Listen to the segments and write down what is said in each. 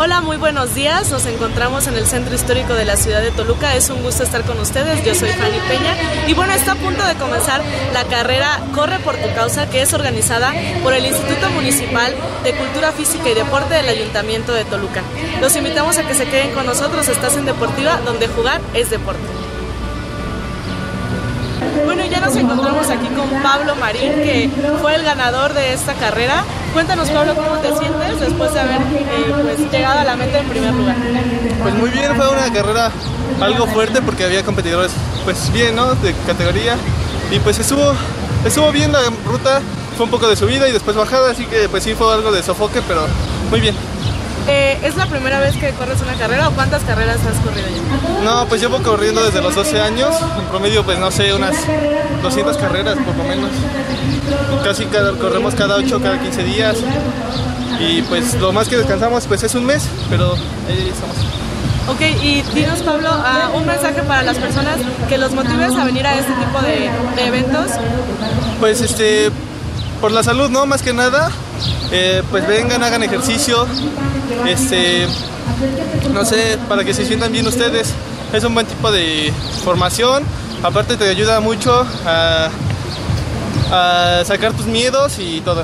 Hola, muy buenos días. Nos encontramos en el Centro Histórico de la ciudad de Toluca. Es un gusto estar con ustedes. Yo soy Fanny Peña y bueno, está a punto de comenzar la carrera Corre por tu Causa, que es organizada por el Instituto Municipal de Cultura Física y Deporte del Ayuntamiento de Toluca. Los invitamos a que se queden con nosotros. Estás en Deportiva, donde jugar es deporte. Bueno, y ya nos encontramos aquí con Pablo Marín, que fue el ganador de esta carrera. Cuéntanos, Pablo, ¿cómo te sientes después de haber llegado a la meta en primer lugar? Pues muy bien, fue una carrera algo fuerte porque había competidores pues bien, ¿no?, de categoría, y pues estuvo bien la ruta, fue un poco de subida y después bajada, así que pues sí fue algo de sofoque, pero muy bien. ¿Es la primera vez que corres una carrera o cuántas carreras has corrido ya? No, pues llevo corriendo desde los 12 años, en promedio pues no sé, unas 200 carreras por lo menos. Casi corremos cada 8, cada 15 días y pues lo más que descansamos pues es un mes, pero ahí estamos. Ok, y dinos, Pablo, un mensaje para las personas que los motives a venir a este tipo de eventos. Pues por la salud, ¿no? Más que nada, pues vengan, hagan ejercicio, no sé, para que se sientan bien ustedes. Es un buen tipo de formación, aparte te ayuda mucho a sacar tus miedos y todo.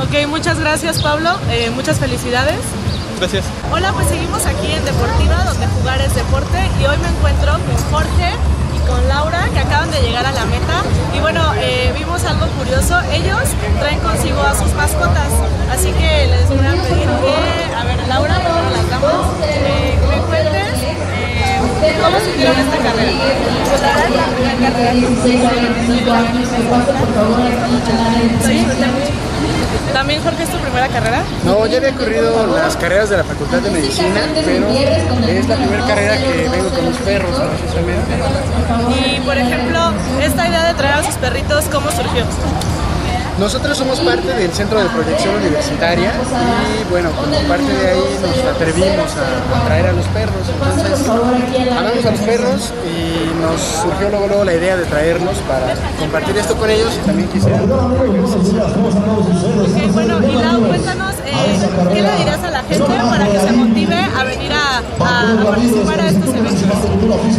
Ok, muchas gracias, Pablo, muchas felicidades. Gracias. Hola, pues seguimos aquí en Deportiva, donde jugar es deporte, y hoy me encuentro con Jorge y con Laura, que acaban de llegar a la meta. Y bueno, vimos algo curioso, ellos traen consigo a sus mascotas, así que les voy a pedir que, a ver, Laura, primero las damas, me cuentes cómo se hicieron esta carrera. Pues la verdad es la primera carrera que se... ¿También, Jorge, es tu primera carrera? No, ya había corrido las carreras de la Facultad de Medicina, pero es la primera carrera que vengo con mis perros, precisamente. Y, por ejemplo, esta idea de traer a sus perritos, ¿cómo surgió? Nosotros somos parte del Centro de Proyección Universitaria y, bueno, como parte de ahí nos atrevimos a traer a los perros. Entonces, hablamos a los perros y nos surgió luego la idea de traernos para compartir esto con ellos y también quisieran ejercicio. Ok, bueno, y Lau, cuéntanos, ¿qué le dirás a la gente para que se motive a venir a participar a estos eventos?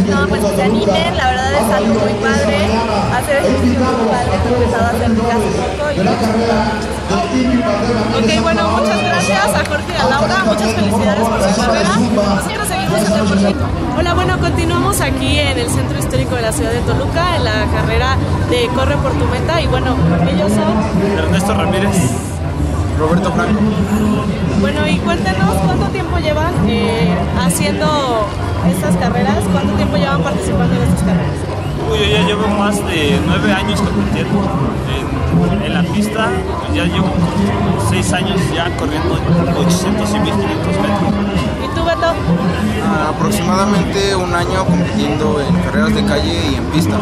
No, pues que se animen, la verdad es algo muy padre, hacer ejercicio muy padre, he empezado a hacer mi casa. Ok, bueno, muchas gracias a Jorge y a Laura, muchas felicidades por su carrera. Nosotros seguimos en Deportivo. Hola, bueno, continuamos aquí en el Centro Histórico de la ciudad de Toluca, en la carrera de Corre por tu Meta, y bueno, ellos son... Ernesto Ramírez, Roberto Franco. Bueno, y cuéntenos, ¿cuánto tiempo llevan haciendo estas carreras? ¿Cuánto tiempo llevan participando en estas carreras? Uy, yo ya llevo más de 9 años compitiendo en la pista, pues ya llevo 6 años ya corriendo 800 y 1500 metros. ¿Y tú, Beto? Aproximadamente un año compitiendo en carreras de calle y en pista.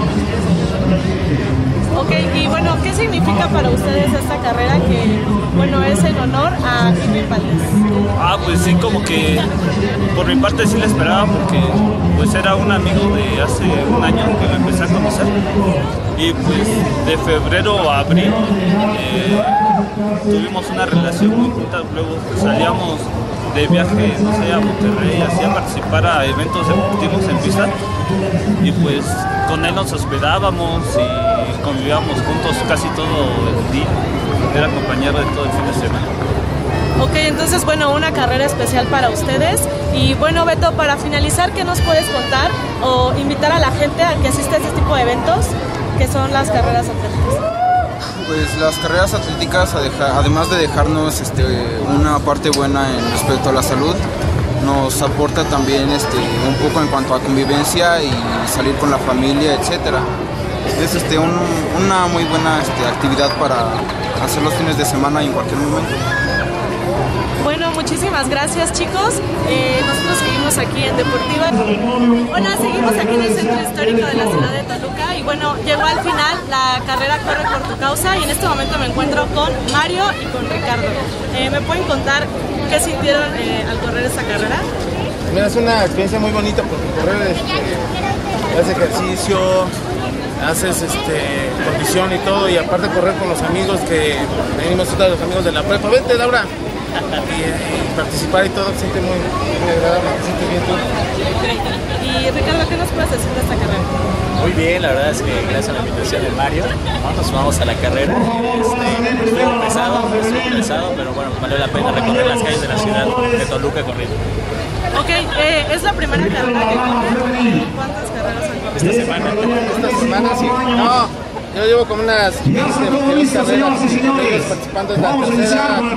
Ok, y bueno, ¿qué significa para ustedes esta carrera que, bueno, es en honor a Irvin Valdez? Ah, pues sí, como que por mi parte sí la esperaba porque pues era un amigo de hace un año que me empecé a conocer y pues de febrero a abril tuvimos una relación muy junta, luego pues salíamos de viaje, no sé, a Monterrey, así a participar a eventos deportivos en pista y pues con él nos hospedábamos y convivíamos juntos casi todo el día, era compañero de todo el fin de semana. Ok, entonces bueno, una carrera especial para ustedes. Y bueno, Beto, para finalizar, ¿qué nos puedes contar o invitar a la gente a que asista a este tipo de eventos que son las carreras atléticas? Pues las carreras atléticas, además de dejarnos una parte buena en respecto a la salud, nos aporta también un poco en cuanto a convivencia y salir con la familia, etcétera. Es una muy buena actividad para hacer los fines de semana y en cualquier momento. Bueno, muchísimas gracias, chicos. Nosotros seguimos aquí en Deportiva. Hola, seguimos aquí en el Centro Histórico de la ciudad de Toluca. Y bueno, llegó al final la carrera Corre por tu Causa. Y en este momento me encuentro con Mario y con Ricardo. ¿Me pueden contar qué sintieron al correr esta carrera? Mira, es una experiencia muy bonita porque correr haces ejercicio, haces condición y todo. Y aparte correr con los amigos que venimos, los amigos de la prepa. Vente, Laura. y participar y todo, se siente muy agradable, se siente bien todo. Y Ricardo, ¿qué nos puedes decir de esta carrera? Muy bien, la verdad es que gracias a la invitación de Mario, nos vamos a la carrera. Estuvo pesado, pero bueno, valió la pena recorrer las calles de la ciudad de Toluca corriendo. Ok, es la primera carrera que corren. ¿Cuántas carreras han corrido? Esta semana sí. No. Yo llevo como unas 15 carreras participando en la tercera con la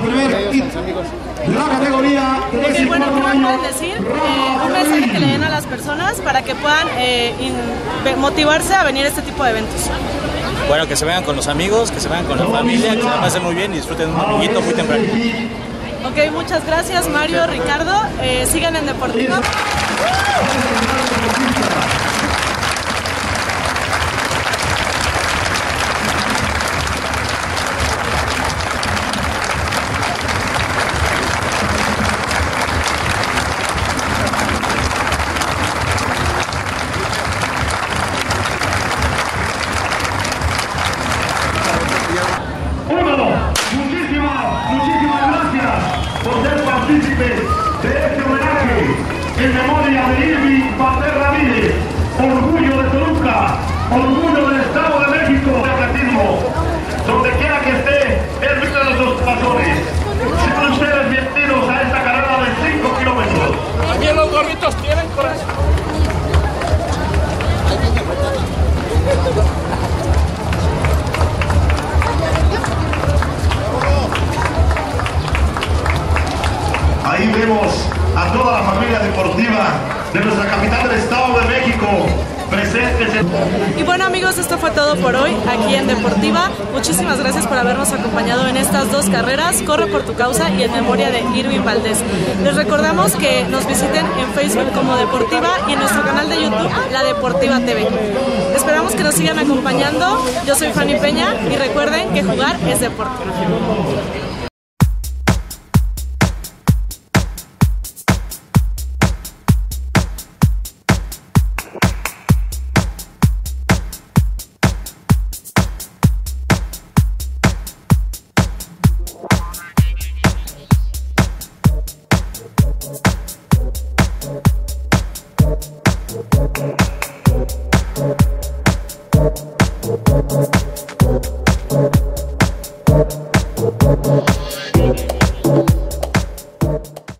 categoría 3 y 4 años. ¿Pueden decir un mensaje que le den a las personas para que puedan motivarse a venir a este tipo de eventos? Bueno, que se vengan con los amigos, que se vengan con la familia, que se la pasen muy bien y disfruten un poquito muy temprano. Ok, muchas gracias Mario, Ricardo. Sigan en Deportiva. De este homenaje en memoria de Irvin Valdez, orgullo de Toluca, orgullo del Estado de México, de atletismo, donde quiera que esté, es vida de los patrones. Sean ustedes bienvenidos a esta carrera de 5 kilómetros. También los gorritos tienen corazón. Ahí vemos a toda la familia deportiva de nuestra capital del Estado de México presentes. Y bueno amigos, esto fue todo por hoy aquí en Deportiva. Muchísimas gracias por habernos acompañado en estas dos carreras, Corre por tu Causa y En Memoria de Irvin Valdez. Les recordamos que nos visiten en Facebook como Deportiva y en nuestro canal de YouTube, La Deportiva TV. Esperamos que nos sigan acompañando. Yo soy Fanny Peña y recuerden que jugar es deporte.